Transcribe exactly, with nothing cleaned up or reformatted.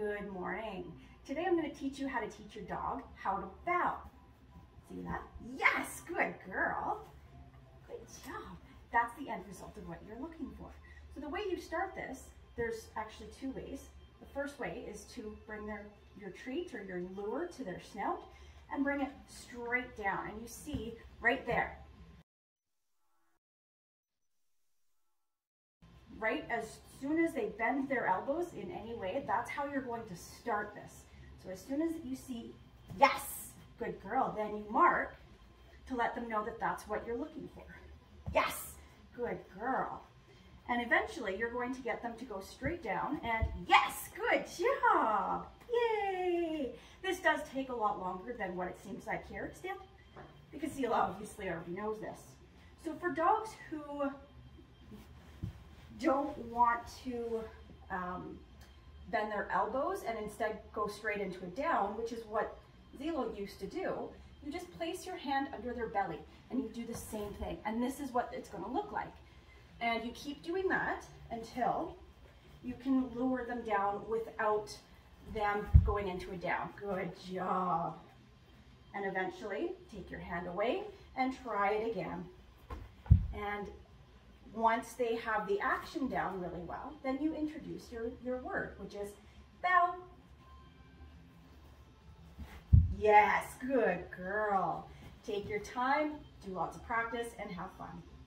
Good morning. Today I'm going to teach you how to teach your dog how to bow. See that? Yes, good girl. Good job. That's the end result of what you're looking for. So the way you start this, there's actually two ways. The first way is to bring their, your treat or your lure to their snout and bring it straight down. And you see right there, right as soon as they bend their elbows in any way, that's how you're going to start this. So as soon as you see, yes, good girl, then you mark to let them know that that's what you're looking for. Yes, good girl. And eventually you're going to get them to go straight down and yes, good job, yay. This does take a lot longer than what it seems like here, Steph, because Zila obviously already knows this. So for dogs who don't want to um, bend their elbows and instead go straight into a down, which is what Zila used to do, you just place your hand under their belly and you do the same thing. And this is what it's gonna look like. And you keep doing that until you can lure them down without them going into a down. Good job. And eventually take your hand away and try it again. And once they have the action down really well, then you introduce your, your word, which is bow. Yes, good girl. Take your time, do lots of practice, and have fun.